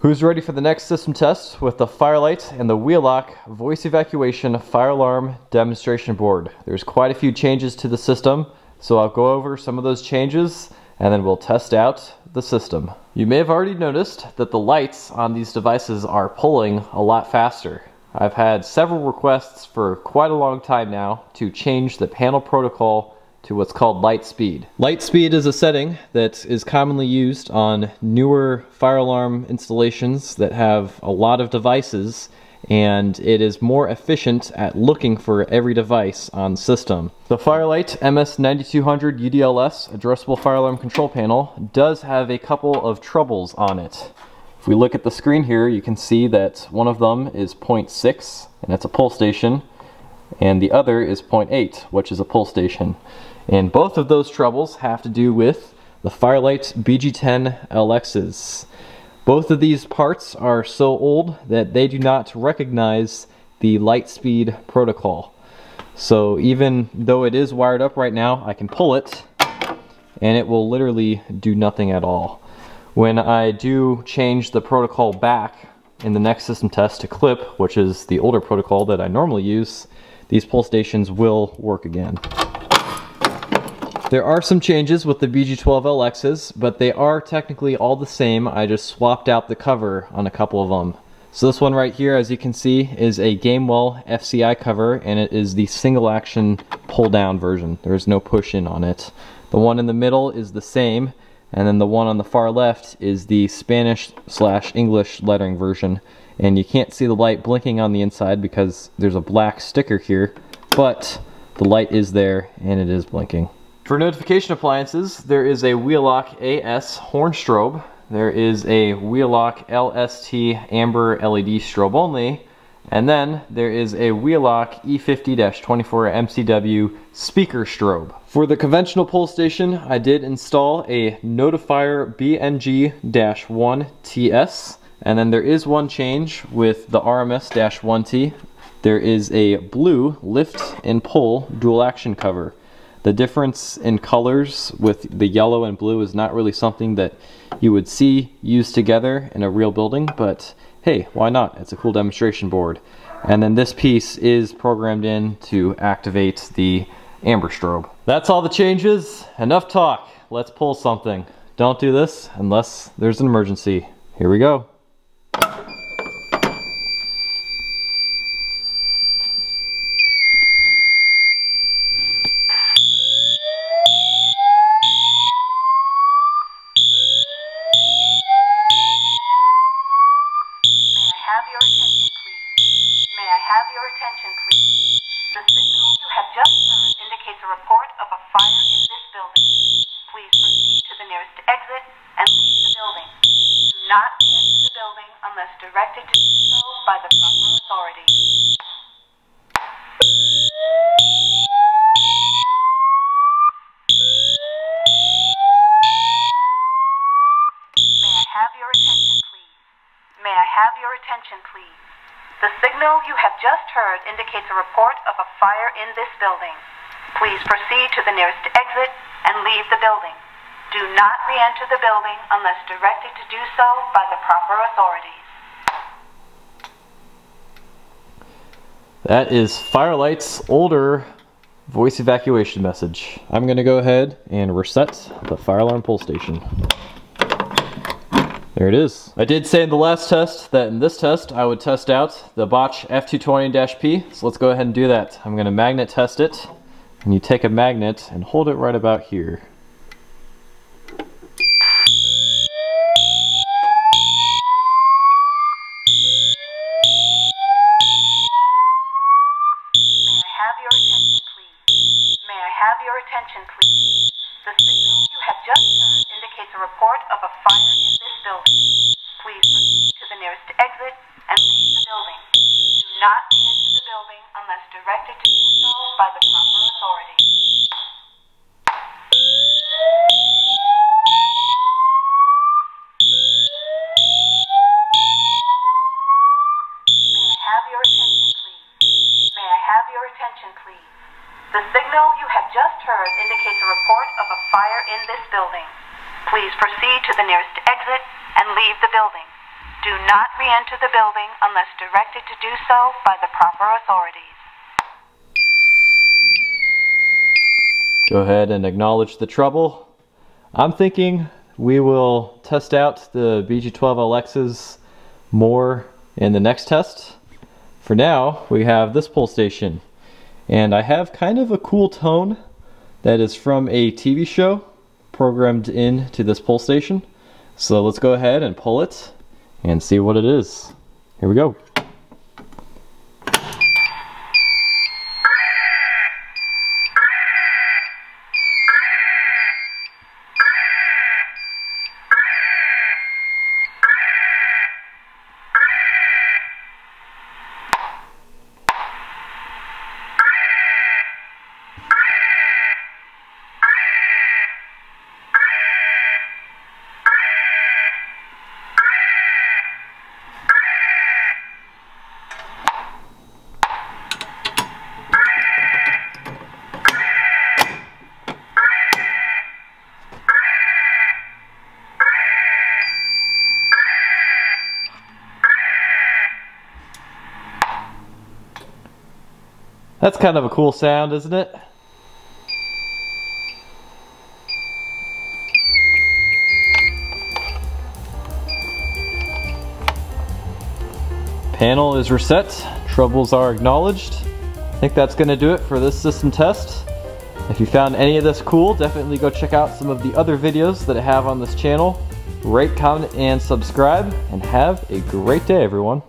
Who's ready for the next system test with the Fire-Lite and the Wheelock Voice Evacuation Fire Alarm Demonstration Board? There's quite a few changes to the system, so I'll go over some of those changes and then we'll test out the system. You may have already noticed that the lights on these devices are pulling a lot faster. I've had several requests for quite a long time now to change the panel protocol to what's called LITESPEED. LITESPEED is a setting that is commonly used on newer fire alarm installations that have a lot of devices, and it is more efficient at looking for every device on system. The Fire-Lite MS9200 UDLS Addressable Fire Alarm Control Panel does have a couple of troubles on it. If we look at the screen here, you can see that one of them is 0.6, and that's a pull station, and the other is 0.8, which is a pull station. And both of those troubles have to do with the Fire-Lite BG10 LXs. Both of these parts are so old that they do not recognize the LITESPEED protocol. So even though it is wired up right now, I can pull it and it will literally do nothing at all. When I do change the protocol back in the next system test to CLIP, which is the older protocol that I normally use, these pull stations will work again. There are some changes with the BG12LXs, but they are technically all the same. I just swapped out the cover on a couple of them. So this one right here, as you can see, is a Gamewell FCI cover, and it is the single action pull down version. There is no push in on it. The one in the middle is the same, and then the one on the far left is the Spanish/English lettering version. And you can't see the light blinking on the inside because there's a black sticker here, but the light is there and it is blinking. For notification appliances, there is a Wheelock AS horn strobe, there is a Wheelock LST amber LED strobe only, and then there is a Wheelock E50-24 MCW speaker strobe. For the conventional pull station, I did install a Notifier BNG-1TS. And then there is one change with the RMS-1T. There is a blue lift and pull dual action cover. The difference in colors with the yellow and blue is not really something that you would see used together in a real building, but hey, why not? It's a cool demonstration board. And then this piece is programmed in to activate the amber strobe. That's all the changes. Enough talk. Let's pull something. Don't do this unless there's an emergency. Here we go. Directed to do so by the proper authority. May I have your attention, please? May I have your attention, please? The signal you have just heard indicates a report of a fire in this building. Please proceed to the nearest exit and leave the building. Do not re-enter the building unless directed to do so by the proper authorities. That is Fire-Lite's older voice evacuation message. I'm going to go ahead and reset the fire alarm pull station. There it is. I did say in the last test that in this test I would test out the Bosch F220-P, so let's go ahead and do that. I'm going to magnet test it, and you take a magnet and hold it right about here. Please proceed to the nearest exit and leave the building. Do not re-enter the building unless directed to do so by the proper authorities. Go ahead and acknowledge the trouble. I'm thinking we will test out the BG12LXs more in the next test. For now, we have this pull station. And I have kind of a cool tone that is from a TV show programmed into this pull station. So let's go ahead and pull it and see what it is. Here we go. That's kind of a cool sound, isn't it? Panel is reset, troubles are acknowledged. I think that's gonna do it for this system test. If you found any of this cool, definitely go check out some of the other videos that I have on this channel. Rate, comment, and subscribe, and have a great day, everyone.